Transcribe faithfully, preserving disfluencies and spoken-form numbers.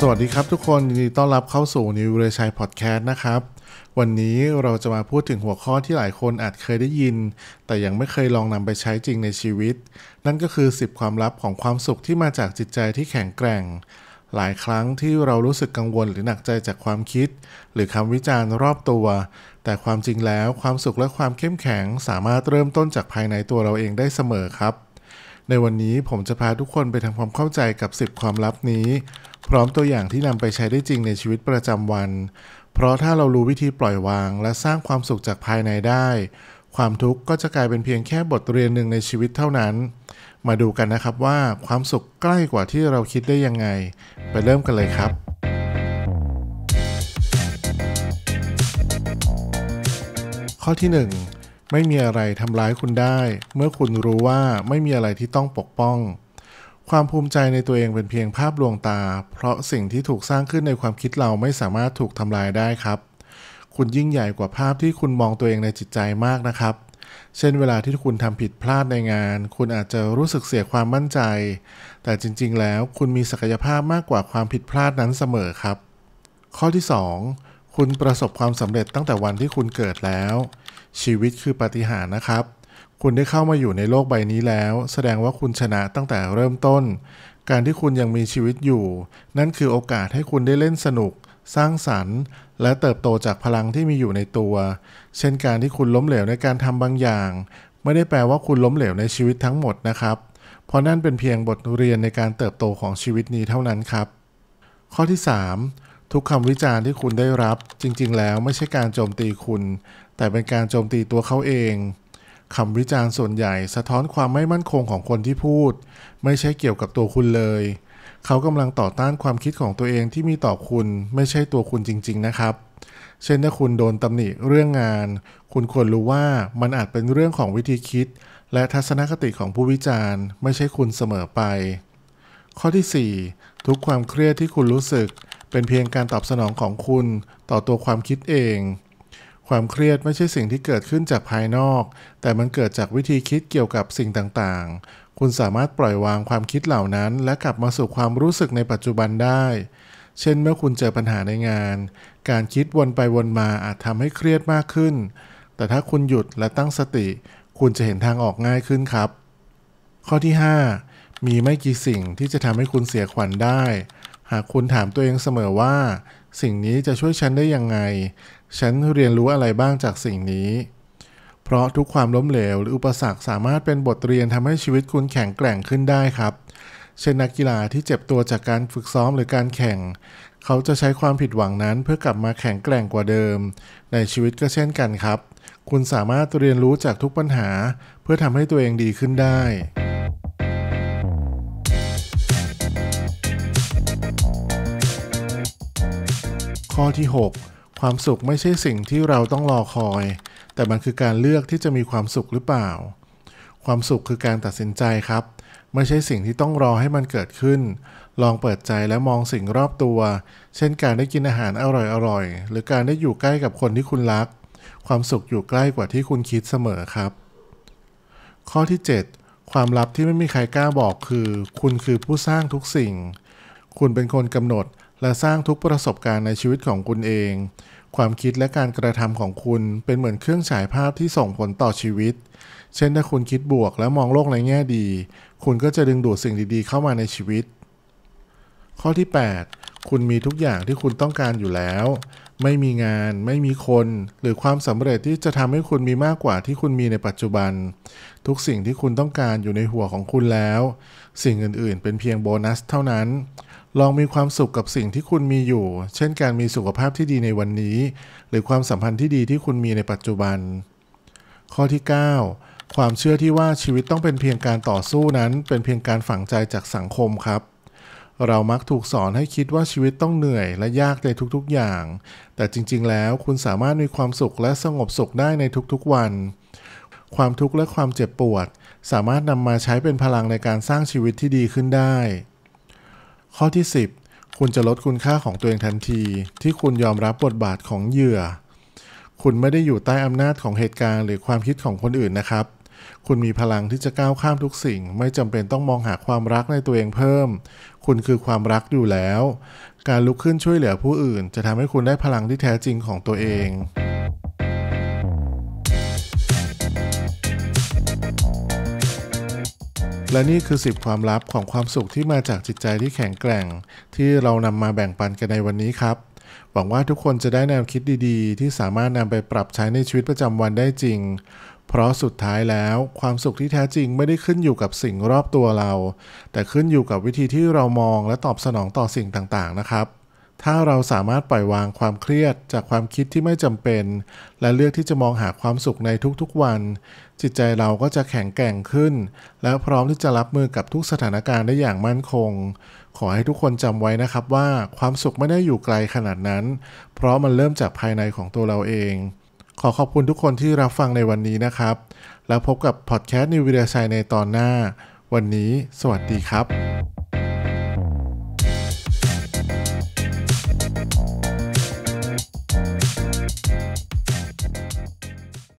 สวัสดีครับทุกคนยินดีต้อนรับเข้าสู่นิววิรชัยพอดแคสต์นะครับวันนี้เราจะมาพูดถึงหัวข้อที่หลายคนอาจเคยได้ยินแต่ยังไม่เคยลองนำไปใช้จริงในชีวิตนั่นก็คือสิบความลับของความสุขที่มาจากจิตใจที่แข็งแกร่งหลายครั้งที่เรารู้สึกกังวลหรือหนักใจจากความคิดหรือคำวิจารณ์รอบตัวแต่ความจริงแล้วความสุขและความเข้มแข็งสามารถเริ่มต้นจากภายในตัวเราเองได้เสมอครับในวันนี้ผมจะพาทุกคนไปทำความเข้าใจกับสิบความลับนี้พร้อมตัวอย่างที่นำไปใช้ได้จริงในชีวิตประจำวันเพราะถ้าเรารู้วิธีปล่อยวางและสร้างความสุขจากภายในได้ความทุกข์ก็จะกลายเป็นเพียงแค่บทเรียนหนึ่งในชีวิตเท่านั้นมาดูกันนะครับว่าความสุขใกล้กว่าที่เราคิดได้ยังไงไปเริ่มกันเลยครับข้อที่หนึ่งไม่มีอะไรทำร้ายคุณได้เมื่อคุณรู้ว่าไม่มีอะไรที่ต้องปกป้องความภูมิใจในตัวเองเป็นเพียงภาพลวงตาเพราะสิ่งที่ถูกสร้างขึ้นในความคิดเราไม่สามารถถูกทำลายได้ครับคุณยิ่งใหญ่กว่าภาพที่คุณมองตัวเองในจิตใจมากนะครับเช่นเวลาที่คุณทำผิดพลาดในงานคุณอาจจะรู้สึกเสียความมั่นใจแต่จริงๆแล้วคุณมีศักยภาพมากกว่าความผิดพลาดนั้นเสมอครับข้อที่สองคุณประสบความสำเร็จตั้งแต่วันที่คุณเกิดแล้วชีวิตคือปาฏิหาริย์นะครับคุณได้เข้ามาอยู่ในโลกใบนี้แล้วแสดงว่าคุณชนะตั้งแต่เริ่มต้นการที่คุณยังมีชีวิตอยู่นั่นคือโอกาสให้คุณได้เล่นสนุกสร้างสรรค์และเติบโตจากพลังที่มีอยู่ในตัวเช่นการที่คุณล้มเหลวในการทำบางอย่างไม่ได้แปลว่าคุณล้มเหลวในชีวิตทั้งหมดนะครับเพราะนั่นเป็นเพียงบทเรียนในการเติบโตของชีวิตนี้เท่านั้นครับข้อที่สามทุกคำวิจารณ์ที่คุณได้รับจริงๆแล้วไม่ใช่การโจมตีคุณแต่เป็นการโจมตีตัวเขาเองคำวิจารณ์ส่วนใหญ่สะท้อนความไม่มั่นคงของคนที่พูดไม่ใช่เกี่ยวกับตัวคุณเลยเขากำลังต่อต้านความคิดของตัวเองที่มีต่อคุณไม่ใช่ตัวคุณจริงๆนะครับเช่นถ้าคุณโดนตำหนิเรื่องงานคุณควรรู้ว่ามันอาจเป็นเรื่องของวิธีคิดและทัศนคติของผู้วิจารณ์ไม่ใช่คุณเสมอไปข้อที่สี่ทุกความเครียดที่คุณรู้สึกเป็นเพียงการตอบสนองของคุณต่อตัวความคิดเองความเครียดไม่ใช่สิ่งที่เกิดขึ้นจากภายนอกแต่มันเกิดจากวิธีคิดเกี่ยวกับสิ่งต่างๆคุณสามารถปล่อยวางความคิดเหล่านั้นและกลับมาสู่ความรู้สึกในปัจจุบันได้เช่นเมื่อคุณเจอปัญหาในงานการคิดวนไปวนมาอาจทำให้เครียดมากขึ้นแต่ถ้าคุณหยุดและตั้งสติคุณจะเห็นทางออกง่ายขึ้นครับข้อที่ห้ามีไม่กี่สิ่งที่จะทำให้คุณเสียขวัญได้หากคุณถามตัวเองเสมอว่าสิ่งนี้จะช่วยฉันได้ยังไงฉันเรียนรู้อะไรบ้างจากสิ่งนี้เพราะทุกความล้มเหลวหรืออุปสรรคสามารถเป็นบทเรียนทำให้ชีวิตคุณแข็งแกร่งขึ้นได้ครับเช่นนักกีฬาที่เจ็บตัวจากการฝึกซ้อมหรือการแข่งเขาจะใช้ความผิดหวังนั้นเพื่อกลับมาแข็งแกร่งกว่าเดิมในชีวิตก็เช่นกันครับคุณสามารถเรียนรู้จากทุกปัญหาเพื่อทำให้ตัวเองดีขึ้นได้ข้อที่หกความสุขไม่ใช่สิ่งที่เราต้องรอคอยแต่มันคือการเลือกที่จะมีความสุขหรือเปล่าความสุขคือการตัดสินใจครับไม่ใช่สิ่งที่ต้องรอให้มันเกิดขึ้นลองเปิดใจและมองสิ่งรอบตัวเช่นการได้กินอาหารอร่อยๆหรือการได้อยู่ใกล้กับคนที่คุณรักความสุขอยู่ใกล้กว่าที่คุณคิดเสมอครับข้อที่เจ็ดความลับที่ไม่มีใครกล้าบอกคือคุณคือผู้สร้างทุกสิ่งคุณเป็นคนกำหนดและสร้างทุกประสบการณ์ในชีวิตของคุณเองความคิดและการกระทำของคุณเป็นเหมือนเครื่องฉายภาพที่ส่งผลต่อชีวิตเช่นถ้าคุณคิดบวกและมองโลกในแง่ดีคุณก็จะดึงดูดสิ่งดีๆเข้ามาในชีวิตข้อที่แปดคุณมีทุกอย่างที่คุณต้องการอยู่แล้วไม่มีงานไม่มีคนหรือความสำเร็จที่จะทำให้คุณมีมากกว่าที่คุณมีในปัจจุบันทุกสิ่งที่คุณต้องการอยู่ในหัวของคุณแล้วสิ่งอื่นๆเป็นเพียงโบนัสเท่านั้นลองมีความสุขกับสิ่งที่คุณมีอยู่เช่นการมีสุขภาพที่ดีในวันนี้หรือความสัมพันธ์ที่ดีที่คุณมีในปัจจุบันข้อที่เก้าความเชื่อที่ว่าชีวิตต้องเป็นเพียงการต่อสู้นั้นเป็นเพียงการฝังใจจากสังคมครับเรามักถูกสอนให้คิดว่าชีวิตต้องเหนื่อยและยากในทุกๆอย่างแต่จริงๆแล้วคุณสามารถมีความสุขและสงบสุขได้ในทุกๆวันความทุกข์และความเจ็บปวดสามารถนำมาใช้เป็นพลังในการสร้างชีวิตที่ดีขึ้นได้ข้อที่สิบคุณจะลดคุณค่าของตัวเองทันทีที่คุณยอมรับบทบาทของเหยื่อคุณไม่ได้อยู่ใต้อำนาจของเหตุการณ์หรือความคิดของคนอื่นนะครับ คุณมีพลังที่จะก้าวข้ามทุกสิ่งไม่จำเป็นต้องมองหาความรักในตัวเองเพิ่มคุณคือความรักอยู่แล้วการลุกขึ้นช่วยเหลือผู้อื่นจะทำให้คุณได้พลังที่แท้จริงของตัวเองและนี่คือสิบความลับของความสุขที่มาจากจิตใจที่แข็งแกร่งที่เรานำมาแบ่งปันกันในวันนี้ครับหวังว่าทุกคนจะได้แนวคิดดีๆที่สามารถนำไปปรับใช้ในชีวิตประจำวันได้จริงเพราะสุดท้ายแล้วความสุขที่แท้จริงไม่ได้ขึ้นอยู่กับสิ่งรอบตัวเราแต่ขึ้นอยู่กับวิธีที่เรามองและตอบสนองต่อสิ่งต่างๆนะครับถ้าเราสามารถปล่อยวางความเครียดจากความคิดที่ไม่จำเป็นและเลือกที่จะมองหาความสุขในทุกๆวันจิตใจเราก็จะแข็งแกร่งขึ้นและพร้อมที่จะรับมือกับทุกสถานการณ์ได้อย่างมั่นคงขอให้ทุกคนจำไว้นะครับว่าความสุขไม่ได้อยู่ไกลขนาดนั้นเพราะมันเริ่มจากภายในของตัวเราเองขอขอบคุณทุกคนที่รับฟังในวันนี้นะครับแล้วพบกับพอดแคสต์นิววิทยาชัยในตอนหน้าวันนี้สวัสดีครับ